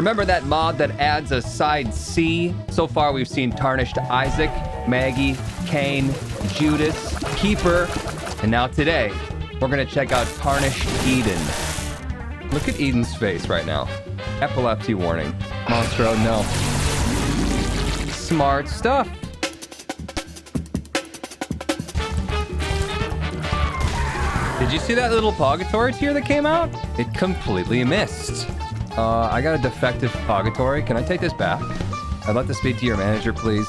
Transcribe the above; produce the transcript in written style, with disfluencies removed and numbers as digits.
Remember that mod that adds a side C? So far, we've seen Tarnished Isaac, Maggie, Cain, Judas, Keeper, and now today, we're gonna check out Tarnished Eden. Look at Eden's face right now. Epilepsy warning. Monster, oh no. Smart stuff. Did you see that little Pogatory tier that came out? It completely missed. I got a defective Pogatory. Can I take this back? I'd like to speak to your manager, please.